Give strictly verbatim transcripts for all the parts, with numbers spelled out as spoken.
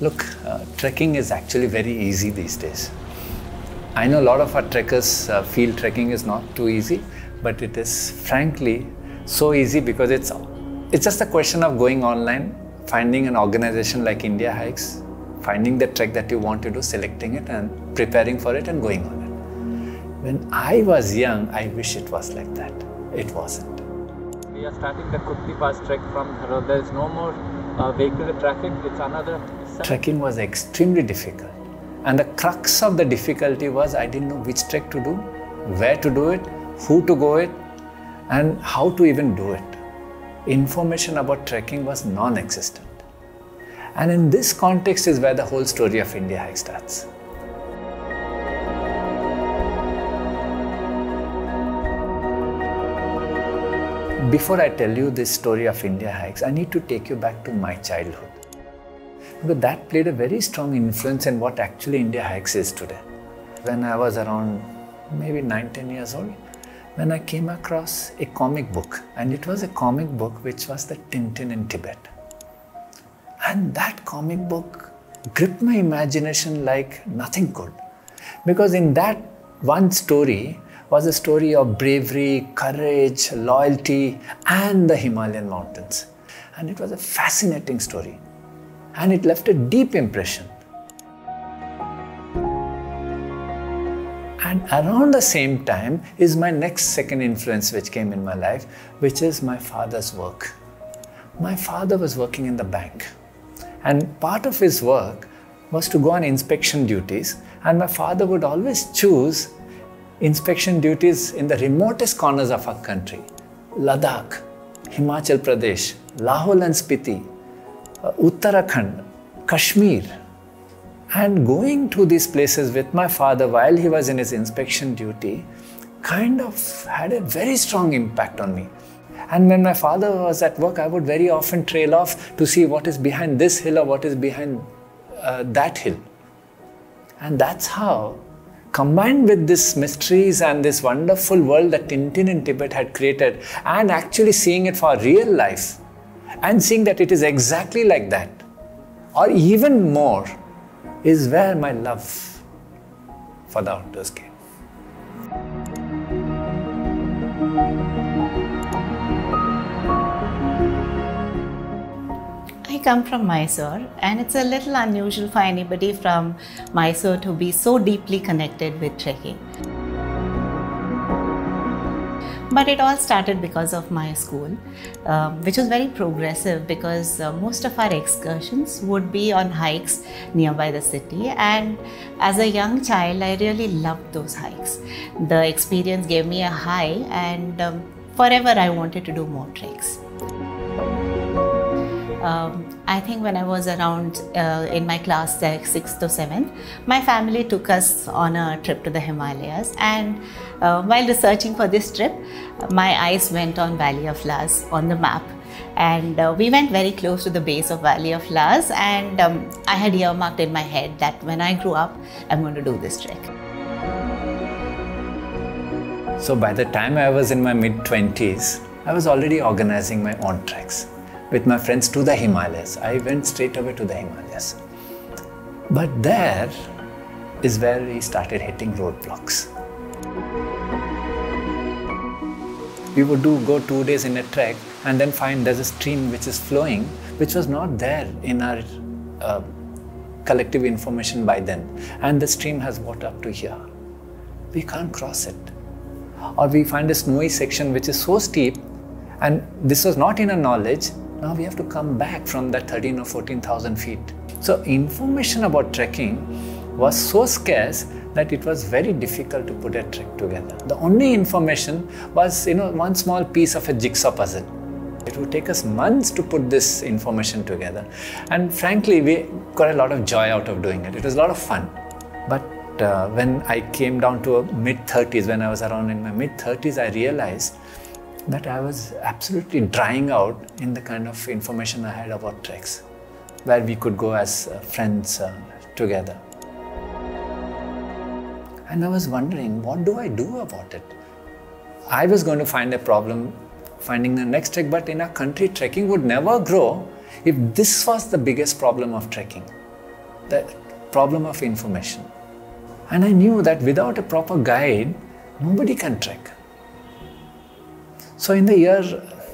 Look, uh, trekking is actually very easy these days. I know a lot of our trekkers uh, feel trekking is not too easy, but it is frankly so easy because it's, it's just a question of going online, finding an organization like Indiahikes, finding the trek that you want to do, selecting it and preparing for it and going on it. When I was young, I wish it was like that. It wasn't. We are starting the Kutti Pass trek from Harod. There is no more uh, vehicular traffic. It's another... Trekking was extremely difficult. And the crux of the difficulty was I didn't know which trek to do, where to do it, who to go it, and how to even do it. Information about trekking was non-existent. And in this context is where the whole story of Indiahikes starts. Before I tell you this story of Indiahikes, I need to take you back to my childhood. Because that played a very strong influence in what actually Indiahikes is today. When I was around maybe nine, ten years old, when I came across a comic book, and it was a comic book which was the Tintin in Tibet. And that comic book gripped my imagination like nothing could. Because in that one story was a story of bravery, courage, loyalty, and the Himalayan mountains. And it was a fascinating story. And it left a deep impression. And around the same time is my next second influence which came in my life, which is my father's work. My father was working in the bank, and part of his work was to go on inspection duties, and my father would always choose inspection duties in the remotest corners of our country. Ladakh, Himachal Pradesh, Lahul and Spiti, Uh, Uttarakhand, Kashmir, and going to these places with my father while he was in his inspection duty kind of had a very strong impact on me. And when my father was at work, I would very often trail off to see what is behind this hill or what is behind uh, that hill. And that's how, combined with these mysteries and this wonderful world that Tintin in Tibet had created, and actually seeing it for real life, and seeing that it is exactly like that, or even more, is where my love for the outdoors came. I come from Mysore, and it's a little unusual for anybody from Mysore to be so deeply connected with trekking. But it all started because of my school, uh, which was very progressive, because uh, most of our excursions would be on hikes nearby the city. And as a young child, I really loved those hikes. The experience gave me a high, and um, forever I wanted to do more treks. Um, I think when I was around uh, in my class like sixth or seventh, my family took us on a trip to the Himalayas, and uh, while researching for this trip, my eyes went on Valley of Flowers on the map, and uh, we went very close to the base of Valley of Flowers, and um, I had earmarked in my head that when I grew up, I'm going to do this trek. So by the time I was in my mid twenties, I was already organizing my own treks with my friends to the Himalayas. I went straight away to the Himalayas. But there is where we started hitting roadblocks. We would do go two days in a trek and then find there's a stream which is flowing, which was not there in our uh, collective information by then. And the stream has water up to here. We can't cross it. Or we find a snowy section which is so steep, and this was not in our knowledge. Now we have to come back from that thirteen or fourteen thousand feet. So information about trekking was so scarce that it was very difficult to put a trek together. The only information was, you know, one small piece of a jigsaw puzzle. It would take us months to put this information together. And frankly, we got a lot of joy out of doing it. It was a lot of fun. But uh, when I came down to mid thirties, when I was around in my mid thirties, I realized that I was absolutely drying out in the kind of information I had about treks, where we could go as uh, friends uh, together. And I was wondering, what do I do about it? I was going to find a problem finding the next trek, but in our country, trekking would never grow if this was the biggest problem of trekking. the problem of information. And I knew that without a proper guide, nobody can trek. So in the year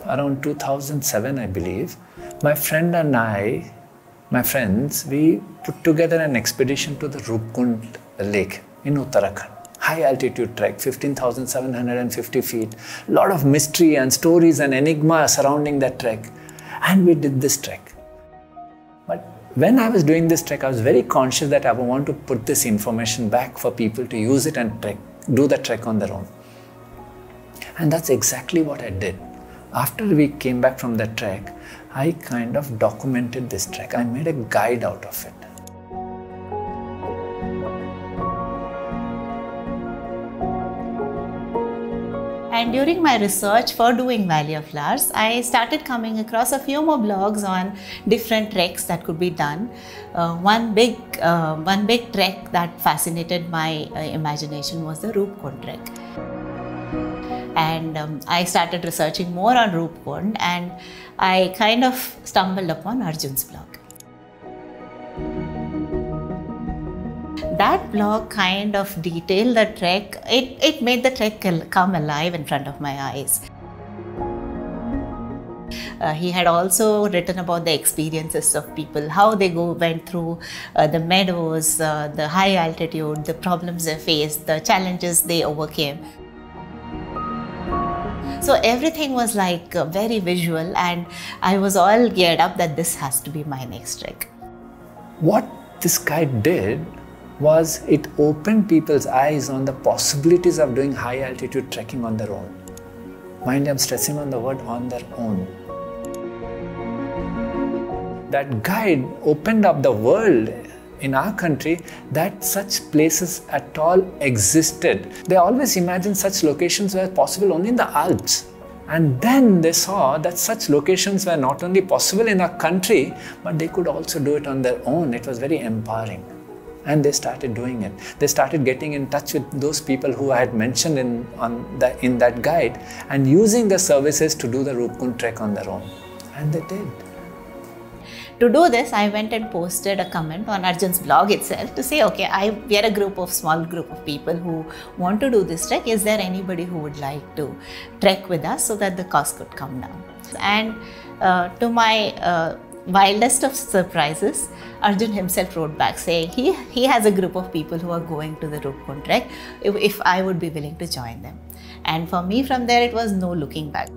around two thousand seven, I believe, my friend and I, my friends, we put together an expedition to the Roopkund Lake in Uttarakhand. High altitude trek, fifteen thousand seven hundred fifty feet. A lot of mystery and stories and enigma surrounding that trek. And we did this trek. But when I was doing this trek, I was very conscious that I want to put this information back for people to use it and trek, do the trek on their own. And that's exactly what I did. After we came back from the trek, I kind of documented this trek. I made a guide out of it. And during my research for doing Valley of Flowers, I started coming across a few more blogs on different treks that could be done. Uh, one big, uh, one big trek that fascinated my uh, imagination was the Roopkund trek. And um, I started researching more on Roopkund, and I kind of stumbled upon Arjun's blog. That blog kind of detailed the trek. It, it made the trek come alive in front of my eyes. Uh, he had also written about the experiences of people, how they go went through uh, the meadows, uh, the high altitude, the problems they faced, the challenges they overcame. So everything was like uh, very visual, and I was all geared up that this has to be my next trek. What this guy did was it opened people's eyes on the possibilities of doing high altitude trekking on their own. Mind, I'm stressing on the word on their own. That guide opened up the world in our country that such places at all existed. They always imagined such locations were possible only in the Alps. And then they saw that such locations were not only possible in our country, but they could also do it on their own. It was very empowering. And they started doing it. They started getting in touch with those people who I had mentioned in, on the, in that guide and using the services to do the Roopkund trek on their own. And they did. To do this, I went and posted a comment on Arjun's blog itself to say, okay, I, we are a group of small group of people who want to do this trek. Is there anybody who would like to trek with us so that the cost could come down? And uh, to my uh, wildest of surprises, Arjun himself wrote back saying he, he has a group of people who are going to the Roopkund trek if, if I would be willing to join them. And for me, from there, it was no looking back.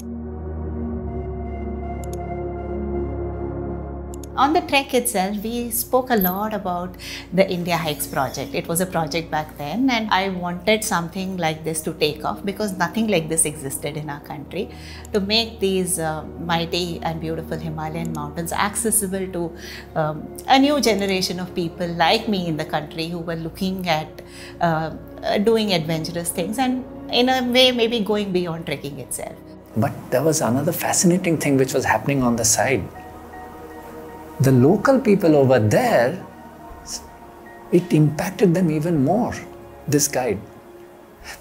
On the trek itself, we spoke a lot about the Indiahikes project. It was a project back then, and I wanted something like this to take off because nothing like this existed in our country. To make these uh, mighty and beautiful Himalayan mountains accessible to um, a new generation of people like me in the country who were looking at uh, doing adventurous things and in a way maybe going beyond trekking itself. But there was another fascinating thing which was happening on the side. The local people over there, it impacted them even more, this guide.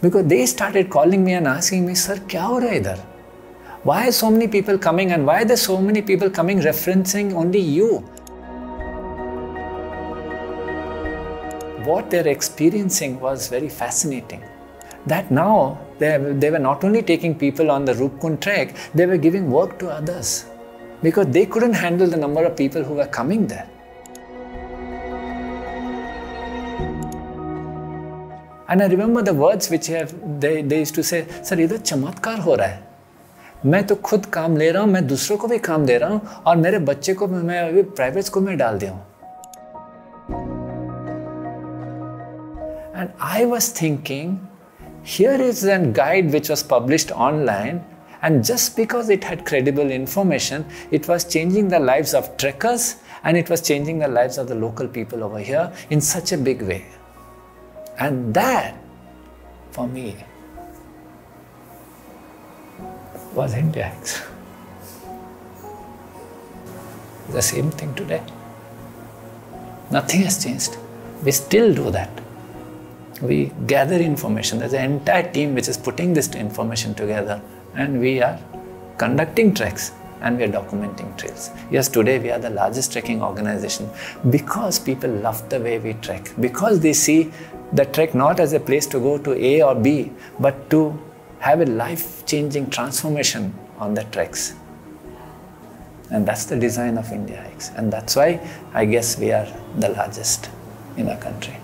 Because they started calling me and asking me, sir, kya ho raha idhar? Why are so many people coming and why are there so many people coming referencing only you? What they're experiencing was very fascinating. That now, they, they were not only taking people on the Roopkund trek, they were giving work to others. Because they couldn't handle the number of people who were coming there. And I remember the words which have, they, they used to say, sir, idhar chamatkar ho raha hai. Main to khud kaam le raha hu, main dusron ko bhi kaam de raha hu, aur mere bacche ko main abhi private school mein dal diya hu. And I was thinking, here is a guide which was published online. And just because it had credible information, it was changing the lives of trekkers and it was changing the lives of the local people over here in such a big way. And that, for me, was Indiahikes. The same thing today. Nothing has changed. We still do that. We gather information. There's an entire team which is putting this information together. And we are conducting treks and we are documenting trails. Yes, today we are the largest trekking organization because people love the way we trek, because they see the trek not as a place to go to A or B, but to have a life-changing transformation on the treks. And that's the design of Indiahikes, and that's why I guess we are the largest in our country.